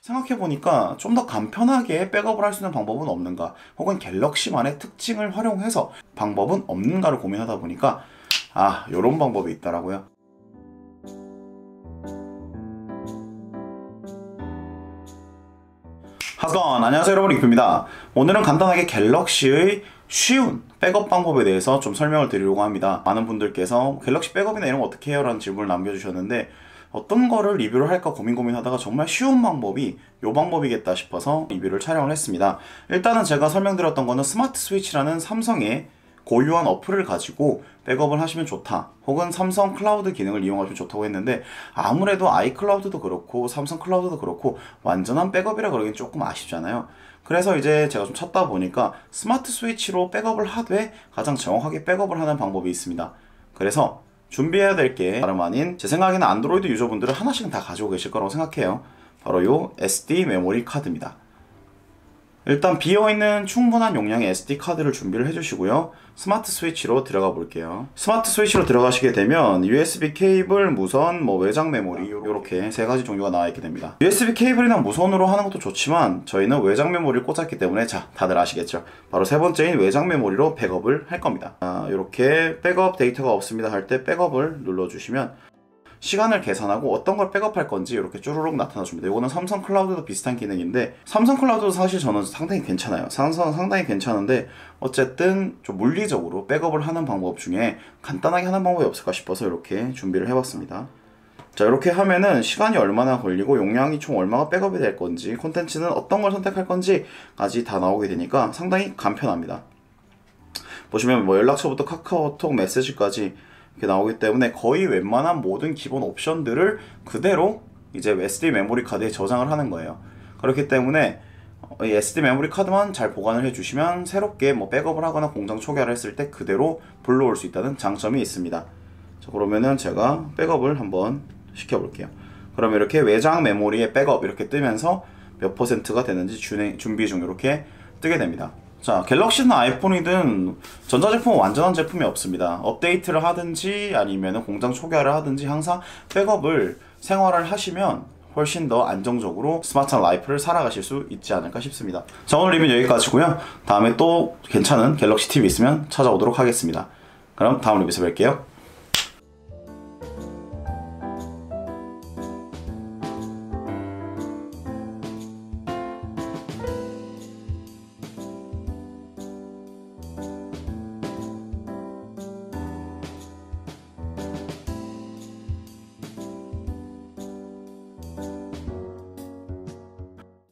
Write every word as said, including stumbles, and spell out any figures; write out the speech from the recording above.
생각해보니까 좀 더 간편하게 백업을 할 수 있는 방법은 없는가, 혹은 갤럭시만의 특징을 활용해서 방법은 없는가를 고민하다 보니까 아, 요런 방법이 있더라고요. 하건, 안녕하세요 여러분, 이프입니다. 오늘은 간단하게 갤럭시의 쉬운 백업 방법에 대해서 좀 설명을 드리려고 합니다. 많은 분들께서 갤럭시 백업이나 이런 거 어떻게 해요? 라는 질문을 남겨주셨는데, 어떤 거를 리뷰를 할까 고민 고민하다가 정말 쉬운 방법이 요 방법이겠다 싶어서 리뷰를 촬영을 했습니다. 일단은 제가 설명드렸던 거는 스마트 스위치라는 삼성의 고유한 어플을 가지고 백업을 하시면 좋다, 혹은 삼성 클라우드 기능을 이용하시면 좋다고 했는데, 아무래도 아이클라우드도 그렇고 삼성 클라우드도 그렇긴 완전한 백업이라 그러긴 조금 아쉽잖아요. 그래서 이제 제가 좀 찾다 보니까 스마트 스위치로 백업을 하되 가장 정확하게 백업을 하는 방법이 있습니다. 그래서 준비해야 될 게 다름 아닌, 제 생각에는 안드로이드 유저분들은 하나씩은 다 가지고 계실 거라고 생각해요. 바로 요 에스디 메모리 카드입니다. 일단 비어있는 충분한 용량의 에스디 카드를 준비를 해주시고요, 스마트 스위치로 들어가 볼게요. 스마트 스위치로 들어가시게 되면 유에스비 케이블, 무선, 뭐 외장 메모리, 이렇게 세 가지 종류가 나와 있게 됩니다. 유에스비 케이블이나 무선으로 하는 것도 좋지만 저희는 외장 메모리를 꽂았기 때문에, 자, 다들 아시겠죠? 바로 세 번째인 외장 메모리로 백업을 할 겁니다. 아, 이렇게 백업 데이터가 없습니다 할 때 백업을 눌러주시면 시간을 계산하고 어떤 걸 백업할 건지 이렇게 쭈루룩 나타나줍니다. 이거는 삼성 클라우드도 비슷한 기능인데, 삼성 클라우드도 사실 저는 상당히 괜찮아요. 삼성은 상당히 괜찮은데, 어쨌든 좀 물리적으로 백업을 하는 방법 중에 간단하게 하는 방법이 없을까 싶어서 이렇게 준비를 해봤습니다. 자, 이렇게 하면은 시간이 얼마나 걸리고 용량이 총 얼마가 백업이 될 건지, 콘텐츠는 어떤 걸 선택할 건지까지 다 나오게 되니까 상당히 간편합니다. 보시면 뭐 연락처부터 카카오톡 메시지까지 이렇게 나오기 때문에 거의 웬만한 모든 기본 옵션들을 그대로 이제 에스디 메모리 카드에 저장을 하는 거예요. 그렇기 때문에 이 에스디 메모리 카드만 잘 보관을 해주시면 새롭게 뭐 백업을 하거나 공장 초기화를 했을 때 그대로 불러올 수 있다는 장점이 있습니다. 자, 그러면은 제가 백업을 한번 시켜볼게요. 그럼 이렇게 외장 메모리의 백업 이렇게 뜨면서 몇 퍼센트가 되는지 준비 중 이렇게 뜨게 됩니다. 자, 갤럭시든 아이폰이든 전자제품은 완전한 제품이 없습니다. 업데이트를 하든지 아니면 공장 초기화를 하든지 항상 백업을 생활을 하시면 훨씬 더 안정적으로 스마트한 라이프를 살아가실 수 있지 않을까 싶습니다. 자, 오늘 리뷰는 여기까지고요. 다음에 또 괜찮은 갤럭시 팁이 있으면 찾아오도록 하겠습니다. 그럼 다음 리뷰에서 뵐게요.